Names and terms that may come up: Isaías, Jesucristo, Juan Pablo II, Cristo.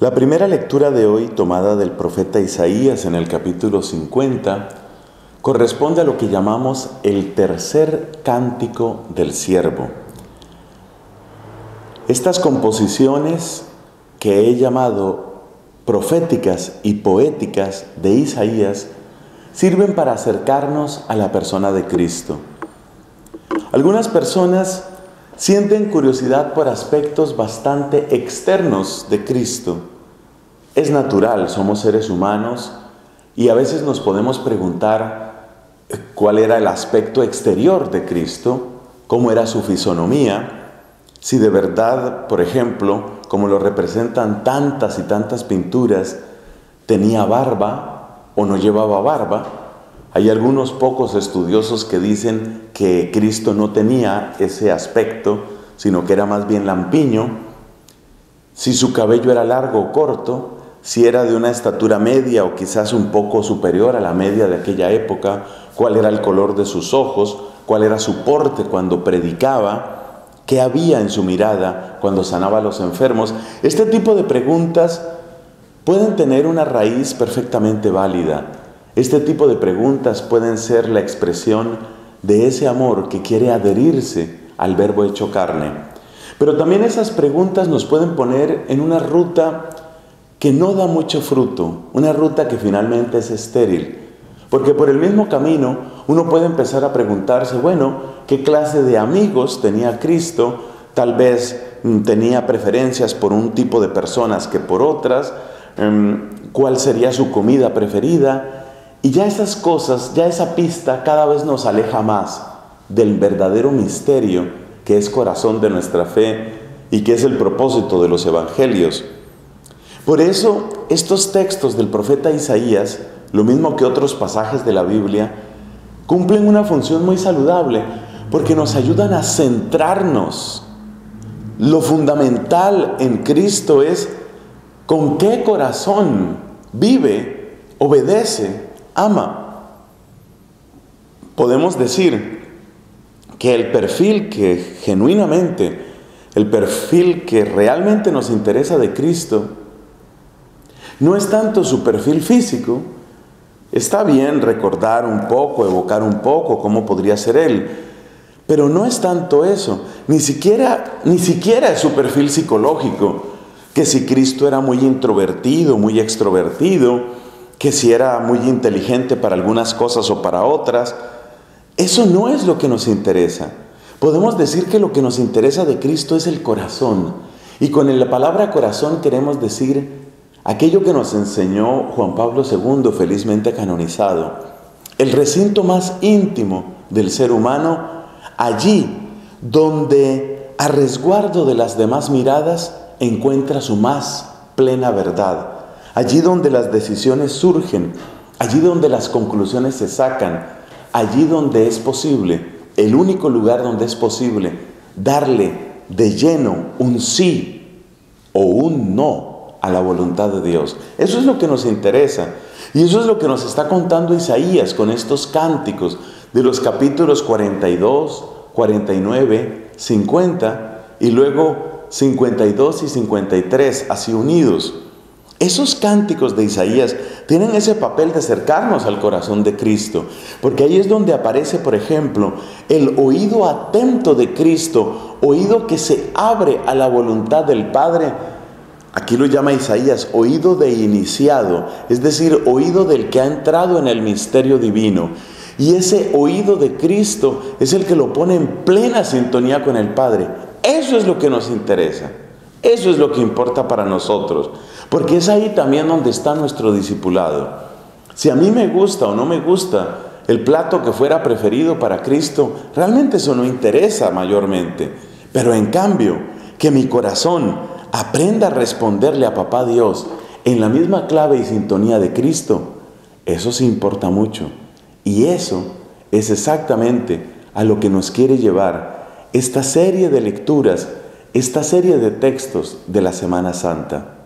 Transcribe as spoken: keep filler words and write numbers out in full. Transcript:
La primera lectura de hoy, tomada del profeta Isaías en el capítulo cincuenta, corresponde a lo que llamamos el tercer cántico del siervo. Estas composiciones que he llamado proféticas y poéticas de Isaías sirven para acercarnos a la persona de Cristo. Algunas personas sienten curiosidad por aspectos bastante externos de Cristo. Es natural, somos seres humanos y a veces nos podemos preguntar cuál era el aspecto exterior de Cristo, cómo era su fisonomía, si de verdad, por ejemplo, como lo representan tantas y tantas pinturas, tenía barba o no llevaba barba. Hay algunos pocos estudiosos que dicen que Cristo no tenía ese aspecto, sino que era más bien lampiño. Si su cabello era largo o corto, si era de una estatura media o quizás un poco superior a la media de aquella época, cuál era el color de sus ojos, cuál era su porte cuando predicaba, qué había en su mirada cuando sanaba a los enfermos. Este tipo de preguntas pueden tener una raíz perfectamente válida. Este tipo de preguntas pueden ser la expresión de ese amor que quiere adherirse al verbo hecho carne. Pero también esas preguntas nos pueden poner en una ruta que no da mucho fruto, una ruta que finalmente es estéril. Porque por el mismo camino uno puede empezar a preguntarse, bueno, ¿qué clase de amigos tenía Cristo? Tal vez tenía preferencias por un tipo de personas que por otras. ¿Cuál sería su comida preferida? Y ya esas cosas, ya esa pista cada vez nos aleja más del verdadero misterio que es corazón de nuestra fe y que es el propósito de los evangelios. Por eso, estos textos del profeta Isaías, lo mismo que otros pasajes de la Biblia, cumplen una función muy saludable porque nos ayudan a centrarnos. Lo fundamental en Cristo es con qué corazón vive, obedece, ama. Podemos decir que el perfil que genuinamente, el perfil que realmente nos interesa de Cristo, no es tanto su perfil físico. Está bien recordar un poco, evocar un poco cómo podría ser Él, pero no es tanto eso. Ni siquiera, ni siquiera es su perfil psicológico, que si Cristo era muy introvertido, muy extrovertido, que si era muy inteligente para algunas cosas o para otras. Eso no es lo que nos interesa. Podemos decir que lo que nos interesa de Cristo es el corazón. Y con la palabra corazón queremos decir aquello que nos enseñó Juan Pablo segundo, felizmente canonizado. El recinto más íntimo del ser humano, allí donde a resguardo de las demás miradas encuentra su más plena verdad. Allí donde las decisiones surgen, allí donde las conclusiones se sacan, allí donde es posible, el único lugar donde es posible darle de lleno un sí o un no a la voluntad de Dios. Eso es lo que nos interesa y eso es lo que nos está contando Isaías con estos cánticos de los capítulos cuarenta y dos, cuarenta y nueve, cincuenta y luego cincuenta y dos y cincuenta y tres, así unidos. Esos cánticos de Isaías tienen ese papel de acercarnos al corazón de Cristo, porque ahí es donde aparece, por ejemplo, el oído atento de Cristo, oído que se abre a la voluntad del Padre. Aquí lo llama Isaías, oído de iniciado, es decir, oído del que ha entrado en el misterio divino. Y ese oído de Cristo es el que lo pone en plena sintonía con el Padre. Eso es lo que nos interesa. Eso es lo que importa para nosotros, porque es ahí también donde está nuestro discipulado. Si a mí me gusta o no me gusta el plato que fuera preferido para Cristo, realmente eso no interesa mayormente. Pero en cambio, que mi corazón aprenda a responderle a Papá Dios en la misma clave y sintonía de Cristo, eso sí importa mucho. Y eso es exactamente a lo que nos quiere llevar esta serie de lecturas, esta serie de textos de la Semana Santa.